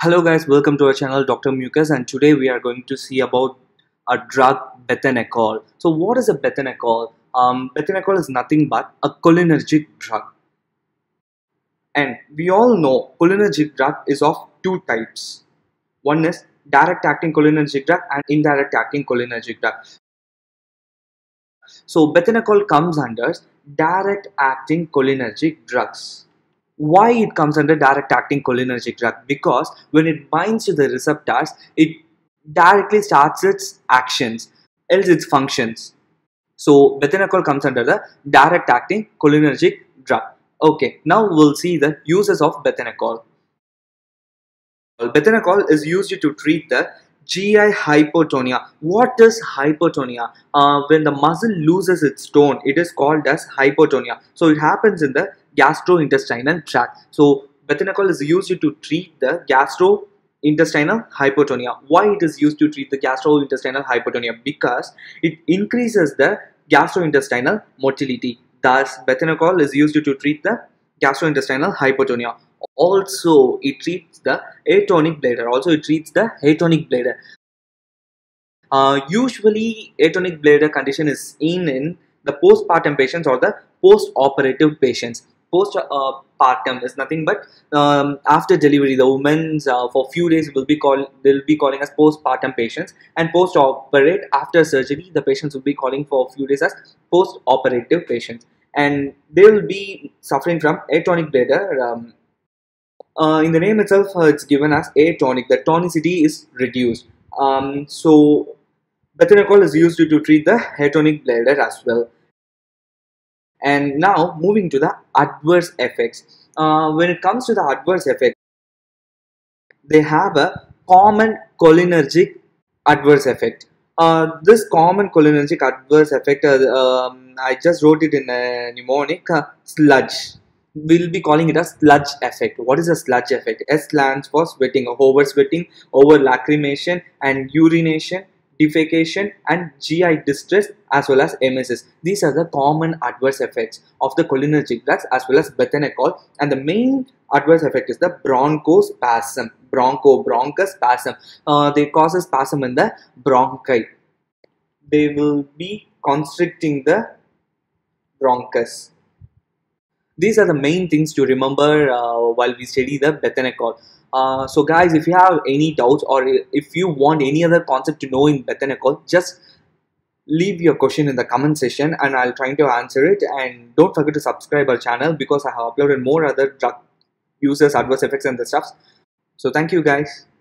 Hello guys, welcome to our channel Dr. Mucus, and today we are going to see about a drug Bethanechol. So what is a Bethanechol? Bethanechol is nothing but a cholinergic drug, and we all know cholinergic drug is of two types. One is direct acting cholinergic drug and indirect acting cholinergic drug. So Bethanechol comes under direct acting cholinergic drugs. Why it comes under direct acting cholinergic drug? Because when it binds to the receptors, it directly starts its actions, else its functions. So Bethanechol comes under the direct acting cholinergic drug. Okay, now we'll see the uses of Bethanechol. Bethanechol is used to treat the GI hypotonia. What is hypotonia? When the muscle loses its tone, it is called as hypotonia. So it happens in the gastrointestinal tract. So Bethanechol is used to treat the gastrointestinal hypotonia. Why it is used to treat the gastrointestinal hypotonia? Because it increases the gastrointestinal motility. Thus, Bethanechol is used to treat the gastrointestinal hypotonia. Also, it treats the atonic bladder. Usually, atonic bladder condition is in the postpartum patients or the post-operative patients. Postpartum is nothing but after delivery, the women's for few days they'll be calling as postpartum patients, and post-operate after surgery, the patients will be calling for a few days as post-operative patients, and they will be suffering from atonic bladder. In the name itself, it's given as atonic. The tonicity is reduced. So Bethanechol is used to treat the atonic bladder as well. And now moving to the adverse effects. When it comes to the adverse effects, they have a common cholinergic adverse effect. This common cholinergic adverse effect, I just wrote it in a mnemonic, sludge. We'll be calling it a sludge effect. What is a sludge effect? S stands for sweating, over sweating, over lacrimation, and urination, defecation, and GI distress, as well as emesis. These are the common adverse effects of the cholinergic drugs as well as Bethanechol, and the main adverse effect is the bronchospasm. Bronchospasm. They cause a spasm in the bronchi. They will be constricting the bronchus. These are the main things to remember while we study the Bethanechol. So guys, if you have any doubts or if you want any other concept to know in Bethanechol, just leave your question in the comment section and I'll try to answer it. And don't forget to subscribe our channel because I have uploaded more other drug uses, adverse effects and the stuff. So thank you guys.